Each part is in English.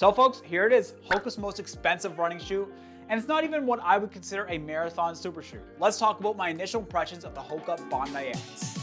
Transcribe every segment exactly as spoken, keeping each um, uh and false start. So folks, here it is, Hoka's most expensive running shoe, and it's not even what I would consider a marathon super shoe. Let's talk about my initial impressions of the Hoka Bondi X.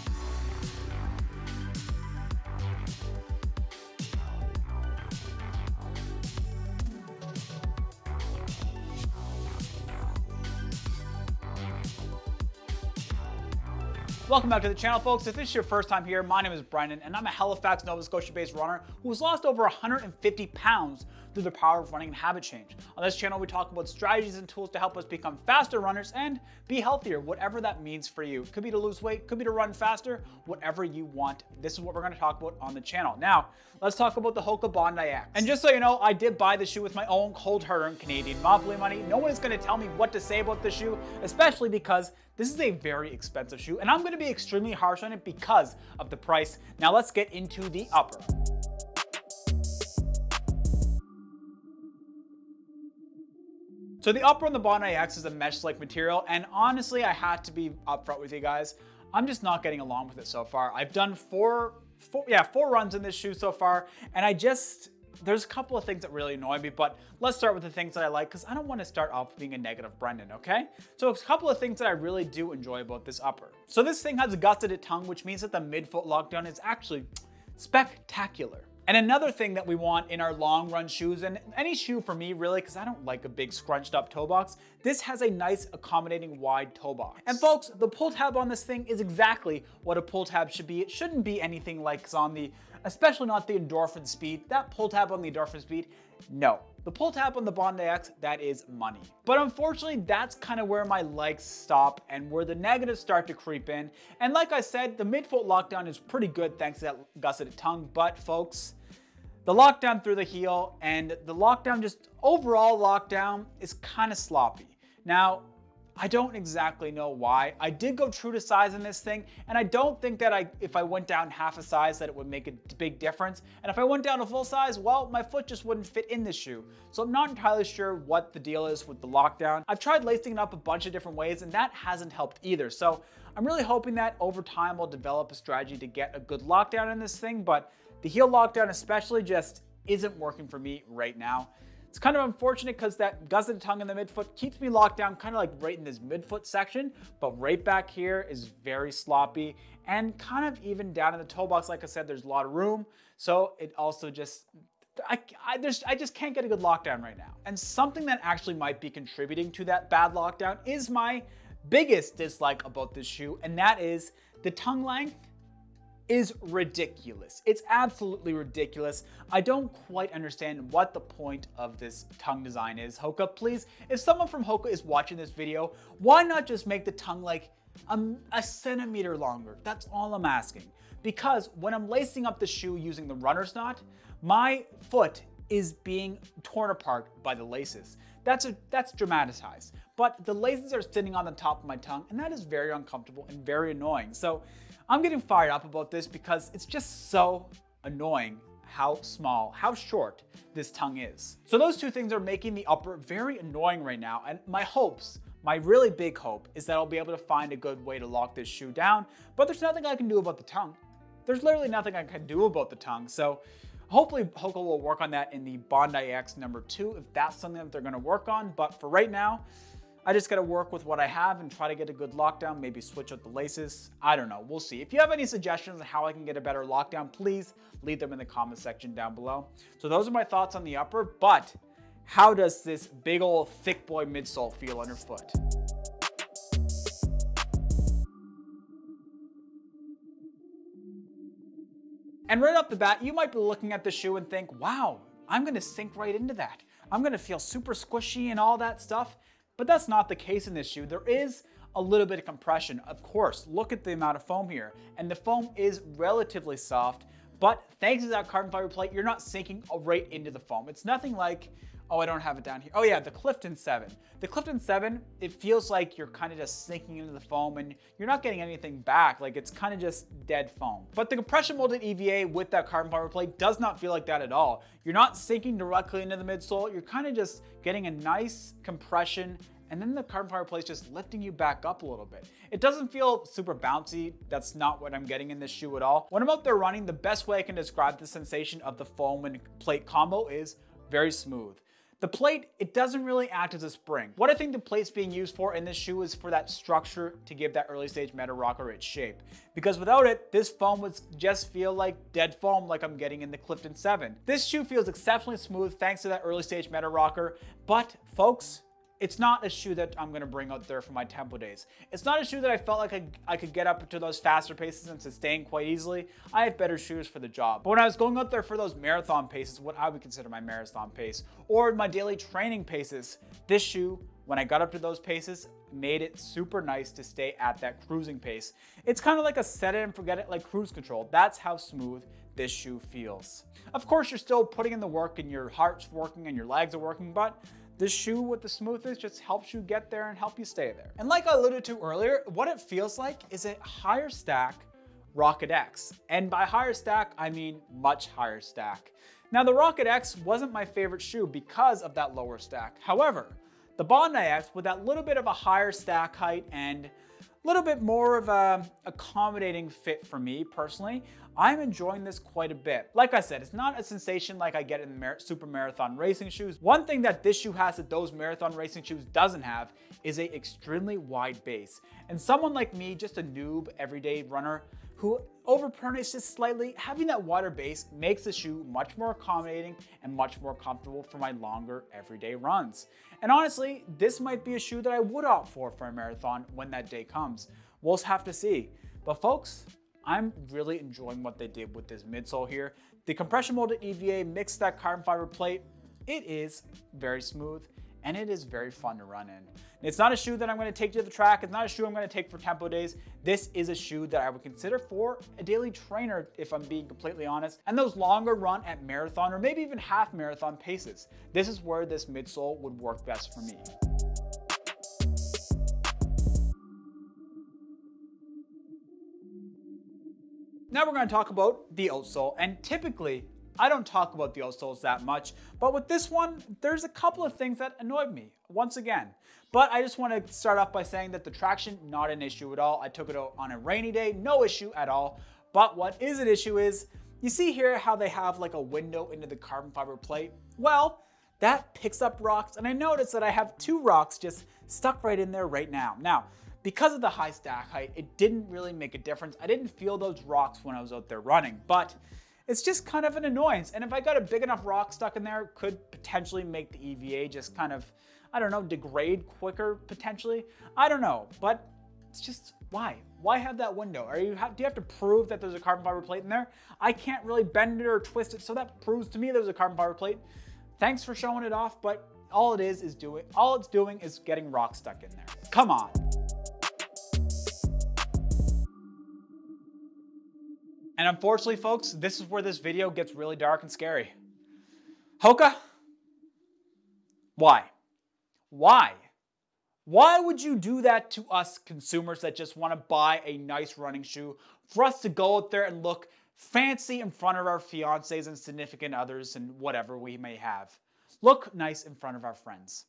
Welcome back to the channel, folks. If this is your first time here, my name is Brendon, and I'm a Halifax, Nova Scotia-based runner who's lost over one hundred fifty pounds through the power of running and habit change. On this channel, we talk about strategies and tools to help us become faster runners and be healthier, whatever that means for you. Could be to lose weight, could be to run faster, whatever you want. This is what we're going to talk about on the channel. Now, let's talk about the Hoka Bondi X. And just so you know, I did buy the shoe with my own cold-hard-earned Canadian Monopoly money. No one is going to tell me what to say about the shoe, especially because this is a very expensive shoe, and I'm going to be extremely harsh on it because of the price. Now let's get into the upper. So the upper on the Bondi X is a mesh-like material, and honestly, I had to be upfront with you guys. I'm just not getting along with it so far. I've done four, four, yeah, four runs in this shoe so far, and I just, there's a couple of things that really annoy me, but let's start with the things that I like because I don't want to start off being a negative Brendon, okay? So a couple of things that I really do enjoy about this upper. So this thing has a gusseted tongue, which means that the midfoot lockdown is actually spectacular. And another thing that we want in our long run shoes, and any shoe for me really, because I don't like a big scrunched up toe box, this has a nice accommodating wide toe box. And folks, the pull tab on this thing is exactly what a pull tab should be. It shouldn't be anything like on the, especially not the Endorphin Speed. That pull tab on the Endorphin Speed, no. The pull tab on the Bondi X, that is money. But unfortunately, that's kind of where my likes stop and where the negatives start to creep in. And like I said, the midfoot lockdown is pretty good thanks to that gusseted tongue, but folks, the lockdown through the heel and the lockdown, just overall lockdown, is kind of sloppy. Now, I don't exactly know why. I did go true to size in this thing, and I don't think that I, if I went down half a size that it would make a big difference. And if I went down a full size, well, my foot just wouldn't fit in the shoe. So I'm not entirely sure what the deal is with the lockdown. I've tried lacing it up a bunch of different ways, and that hasn't helped either. So I'm really hoping that over time I'll develop a strategy to get a good lockdown in this thing, but the heel lockdown especially just isn't working for me right now. It's kind of unfortunate because that gusseted tongue in the midfoot keeps me locked down kind of like right in this midfoot section, but right back here is very sloppy and kind of even down in the toe box. Like I said, there's a lot of room. So it also just, I, I, there's, I just can't get a good lockdown right now. And something that actually might be contributing to that bad lockdown is my biggest dislike about this shoe, and that is the tongue length is ridiculous. It's absolutely ridiculous. I don't quite understand what the point of this tongue design is. Hoka, please, if someone from Hoka is watching this video, why not just make the tongue like a, a centimeter longer? That's all I'm asking. Because when I'm lacing up the shoe using the runner's knot, my foot is being torn apart by the laces. That's a, that's dramatized. But the laces are sitting on the top of my tongue, and that is very uncomfortable and very annoying. So I'm getting fired up about this because it's just so annoying how small, how short this tongue is. So those two things are making the upper very annoying right now. And my hopes, my really big hope, is that I'll be able to find a good way to lock this shoe down, but there's nothing I can do about the tongue. There's literally nothing I can do about the tongue. So hopefully Hoka will work on that in the Bondi X number two, if that's something that they're gonna work on. But for right now, I just gotta work with what I have and try to get a good lockdown, maybe switch out the laces. I don't know, we'll see. If you have any suggestions on how I can get a better lockdown, please leave them in the comment section down below. So those are my thoughts on the upper, but how does this big old thick boy midsole feel underfoot? And right off the bat, you might be looking at the shoe and think, wow, I'm gonna sink right into that. I'm gonna feel super squishy and all that stuff. But that's not the case in this shoe. There is a little bit of compression, of course. Look at the amount of foam here. And the foam is relatively soft, but thanks to that carbon fiber plate, you're not sinking right into the foam. It's nothing like, oh, I don't have it down here. Oh yeah, the Clifton seven. The Clifton seven, it feels like you're kind of just sinking into the foam and you're not getting anything back. Like it's kind of just dead foam. But the compression molded E V A with that carbon fiber plate does not feel like that at all. You're not sinking directly into the midsole. You're kind of just getting a nice compression, and then the carbon fiber plate is just lifting you back up a little bit. It doesn't feel super bouncy. That's not what I'm getting in this shoe at all. When I'm out there running, the best way I can describe the sensation of the foam and plate combo is very smooth. The plate, it doesn't really act as a spring. What I think the plate's being used for in this shoe is for that structure to give that early stage Meta Rocker its shape. Because without it, this foam would just feel like dead foam like I'm getting in the Clifton seven. This shoe feels exceptionally smooth thanks to that early stage Meta Rocker, but folks, it's not a shoe that I'm gonna bring out there for my tempo days. It's not a shoe that I felt like I, I could get up to those faster paces and sustain quite easily. I have better shoes for the job. But when I was going out there for those marathon paces, what I would consider my marathon pace, or my daily training paces, this shoe, when I got up to those paces, made it super nice to stay at that cruising pace. It's kind of like a set it and forget it, like cruise control. That's how smooth this shoe feels. Of course, you're still putting in the work and your heart's working and your legs are working, but this shoe with the smoothness just helps you get there and help you stay there. And like I alluded to earlier, what it feels like is a higher stack Rocket X. And by higher stack, I mean much higher stack. Now the Rocket X wasn't my favorite shoe because of that lower stack. However, the Bondi X with that little bit of a higher stack height and a little bit more of a accommodating fit for me personally, I'm enjoying this quite a bit. Like I said, it's not a sensation like I get in mar super marathon racing shoes. One thing that this shoe has that those marathon racing shoes doesn't have is a extremely wide base. And someone like me, just a noob everyday runner who overpronates just slightly, having that wider base makes the shoe much more accommodating and much more comfortable for my longer everyday runs. And honestly, this might be a shoe that I would opt for for a marathon when that day comes. We'll have to see. But folks, I'm really enjoying what they did with this midsole here. The compression molded E V A mixed that carbon fiber plate. It is very smooth and it is very fun to run in. It's not a shoe that I'm gonna take to the track. It's not a shoe I'm gonna take for tempo days. This is a shoe that I would consider for a daily trainer if I'm being completely honest. And those longer run at marathon or maybe even half marathon paces. This is where this midsole would work best for me. Now we're gonna talk about the outsole, and typically, I don't talk about the outsoles that much, but with this one, there's a couple of things that annoyed me, once again. But I just wanna start off by saying that the traction, not an issue at all. I took it out on a rainy day, no issue at all. But what is an issue is, you see here how they have like a window into the carbon fiber plate? Well, that picks up rocks, and I noticed that I have two rocks just stuck right in there right now. Now, because of the high stack height, it didn't really make a difference. I didn't feel those rocks when I was out there running, but it's just kind of an annoyance. And if I got a big enough rock stuck in there, it could potentially make the E V A just kind of, I don't know, degrade quicker potentially. I don't know, but it's just, why? Why have that window? Are you have, do you have to prove that there's a carbon fiber plate in there? I can't really bend it or twist it, so that proves to me there's a carbon fiber plate. Thanks for showing it off, but all it is is doing, all it's doing is getting rocks stuck in there. Come on. And unfortunately, folks, this is where this video gets really dark and scary. Hoka, why? Why? Why would you do that to us consumers that just want to buy a nice running shoe for us to go out there and look fancy in front of our fiancés and significant others and whatever we may have? Look nice in front of our friends.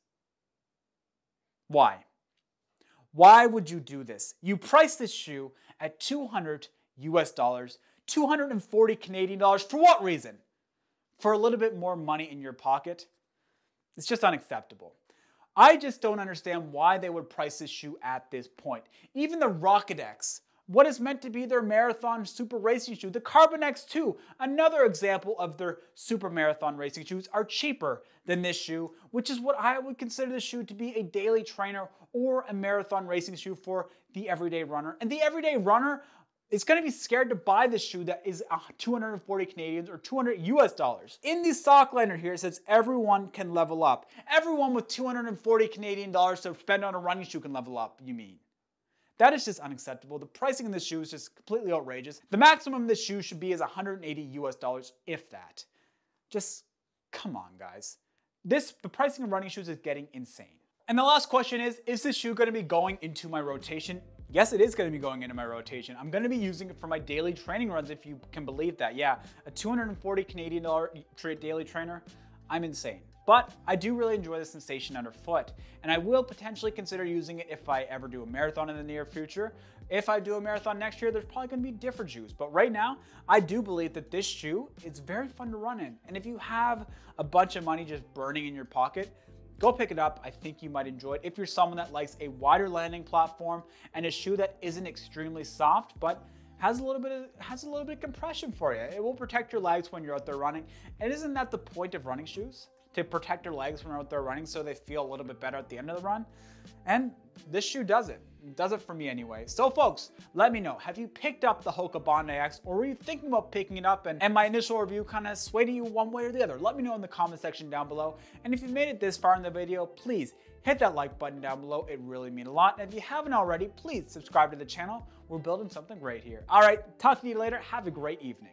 Why? Why would you do this? You priced this shoe at two hundred U S dollars. two hundred forty Canadian dollars, for what reason? For a little bit more money in your pocket? It's just unacceptable. I just don't understand why they would price this shoe at this point. Even the Rocket X, what is meant to be their marathon super racing shoe, the Carbon X two, another example of their super marathon racing shoes, are cheaper than this shoe, which is what I would consider this shoe to be a daily trainer or a marathon racing shoe for the everyday runner. And the everyday runner, it's gonna be scared to buy this shoe that is two hundred forty Canadians or two hundred U S dollars. In the sock liner here, it says everyone can level up. Everyone with two hundred forty Canadian dollars to spend on a running shoe can level up, you mean? That is just unacceptable. The pricing in this shoe is just completely outrageous. The maximum this shoe should be is one hundred eighty U S dollars, if that. Just, come on guys. This, the pricing of running shoes is getting insane. And the last question is, is this shoe gonna be going into my rotation? Yes, it is gonna be going into my rotation. I'm gonna be using it for my daily training runs, if you can believe that. Yeah, a two hundred forty Canadian dollar daily trainer, I'm insane. but I do really enjoy the sensation underfoot, and I will potentially consider using it if I ever do a marathon in the near future. If I do a marathon next year, there's probably gonna be different shoes, but right now, I do believe that this shoe is very fun to run in, and if you have a bunch of money just burning in your pocket, go pick it up. I think you might enjoy it if you're someone that likes a wider landing platform and a shoe that isn't extremely soft, but has a little bit of, has a little bit of compression for you. It will protect your legs when you're out there running. And isn't that the point of running shoes? To protect your legs when you're out there running so they feel a little bit better at the end of the run? And this shoe does it. It does it for me anyway. So folks, let me know, have you picked up the Hoka Bondi X, or were you thinking about picking it up, and, and my initial review kind of swayed you one way or the other? Let me know in the comment section down below. And if you made it this far in the video, please hit that like button down below. It really means a lot. And if you haven't already, please subscribe to the channel. We're building something great here. All right, talk to you later. Have a great evening.